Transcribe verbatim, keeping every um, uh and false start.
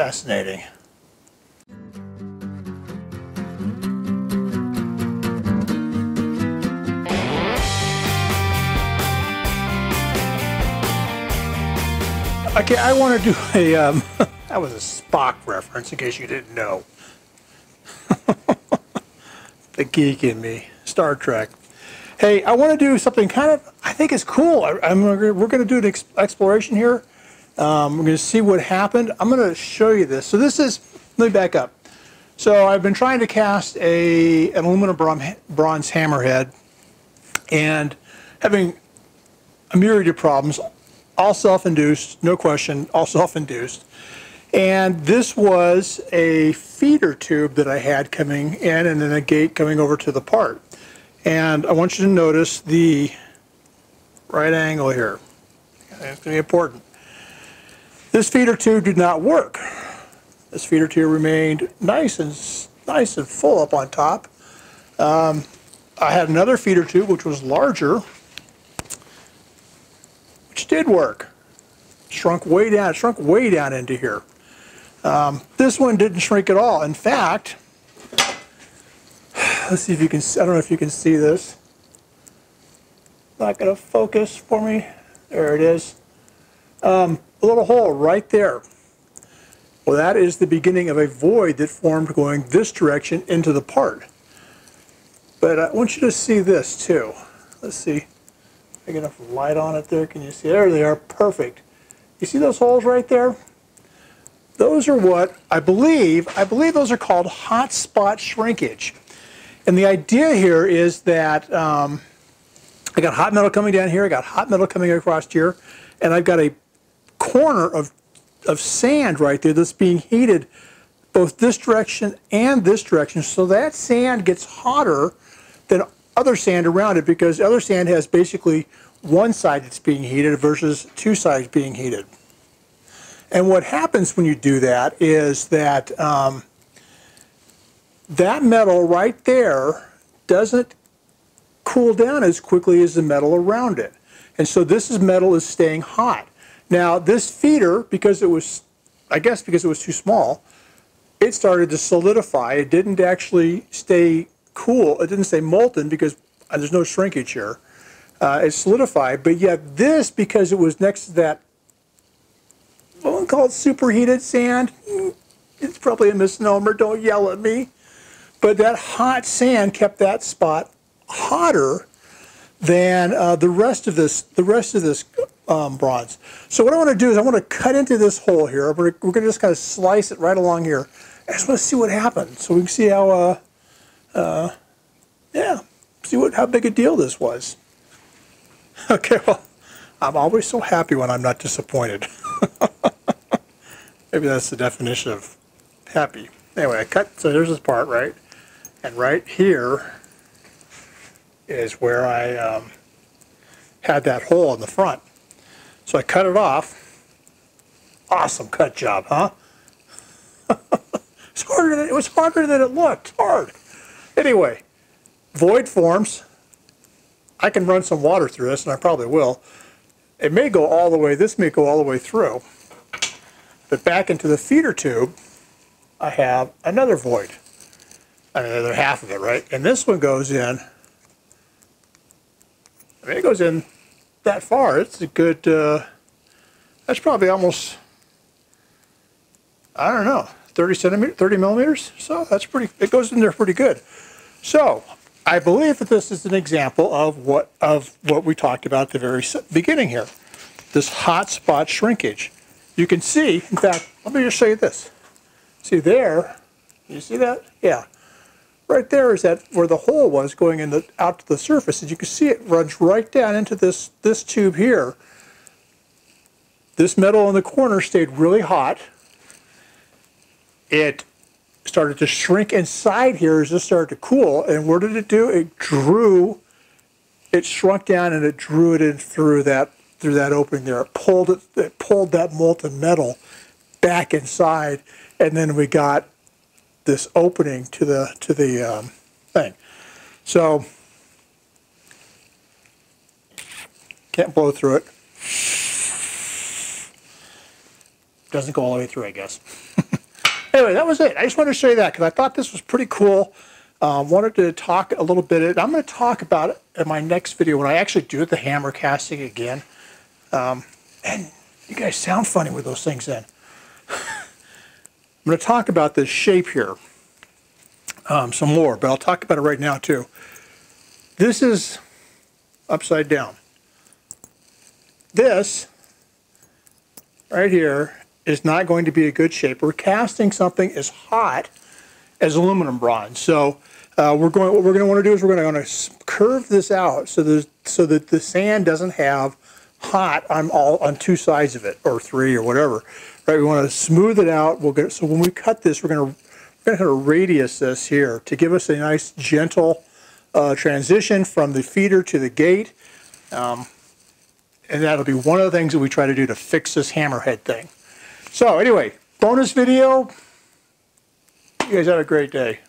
Fascinating. Okay, I want to do a, um, that was a Spock reference in case you didn't know. The geek in me, Star Trek. Hey, I want to do something kind of, I think it's cool. I, I'm, we're going to do an ex exploration here. Um, we're going to see what happened. I'm going to show you this. So this is, let me back up. So I've been trying to cast a, an aluminum bronze hammerhead and having a myriad of problems. All self-induced, no question, all self-induced. And this was a feeder tube that I had coming in and then a gate coming over to the part. And I want you to notice the right angle here. That's going to be important. This feeder tube did not work. This feeder tube remained nice and, nice and full up on top. Um, I had another feeder tube which was larger, which did work. Shrunk way down, shrunk way down into here. Um, this one didn't shrink at all. In fact, let's see if you can, I don't know if you can see this. Not gonna focus for me. There it is. Um, a little hole right there. Well, that is the beginning of a void that formed going this direction into the part. But I want you to see this too. Let's see. I get enough light on it there. Can you see? There they are. Perfect. You see those holes right there? Those are what I believe, I believe those are called hot spot shrinkage. And the idea here is that um, I got hot metal coming down here, I got hot metal coming across here, and I've got a corner of, of sand right there that's being heated both this direction and this direction. So that sand gets hotter than other sand around it because other sand has basically one side that's being heated versus two sides being heated. And what happens when you do that is that um, that metal right there doesn't cool down as quickly as the metal around it. And so this is metal is staying hot. Now this feeder, because it was, I guess because it was too small, it started to solidify. It didn't actually stay cool. It didn't stay molten because there's no shrinkage here. Uh, it solidified, but yet this, because it was next to that, what one called superheated sand, it's probably a misnomer, don't yell at me, but that hot sand kept that spot hotter than uh, the rest of this, the rest of this um, bronze. So what I want to do is I want to cut into this hole here. We're, we're going to just kind of slice it right along here. I just want to see what happens, so we can see how, uh, uh, yeah, see what how big a deal this was. Okay, well, I'm always so happy when I'm not disappointed. Maybe that's the definition of happy. Anyway, I cut, so there's this part, right? And right here is where I um, had that hole in the front. So I cut it off. Awesome cut job, huh? It's harder than, it was harder than it looked. Hard. Anyway, void forms. I can run some water through this, and I probably will. It may go all the way, this may go all the way through. But back into the feeder tube, I have another void. Another half of it, right? And this one goes in, I mean, it goes in that far. It's a good, uh, that's probably almost, I don't know, thirty centimeters, thirty millimeters? So that's pretty, it goes in there pretty good. So, I believe that this is an example of what of what we talked about at the very beginning here, this hot spot shrinkage. You can see, in fact, let me just show you this. See there, you see that? Yeah. Right there is that where the hole was going in the, out to the surface, and you can see it runs right down into this, this tube here. This metal in the corner stayed really hot. It started to shrink inside here as it started to cool, and what did it do? It drew, it shrunk down and it drew it in through that through that opening there. It pulled it, it pulled that molten metal back inside, and then we got this opening to the to the um, thing. So can't blow through it. Doesn't go all the way through, I guess. Anyway, that was it. I just wanted to show you that because I thought this was pretty cool. Uh, wanted to talk a little bit. I'm going to talk about it in my next video when I actually do the hammer casting again. Um, and you guys sound funny with those things in. I'm going to talk about this shape here um, some more, but I'll talk about it right now too. This is upside down. This right here is not going to be a good shape. We're casting something as hot as aluminum bronze. So uh, we're going. What we're going to want to do is we're going to want to curve this out so there's so that the sand doesn't have hot on all on two sides of it or three or whatever. Right? We want to smooth it out. We'll get so when we cut this, we're going to we're going to radius this here to give us a nice gentle uh, transition from the feeder to the gate. Um, and that'll be one of the things that we try to do to fix this hammerhead thing. So anyway, bonus video. You guys have a great day.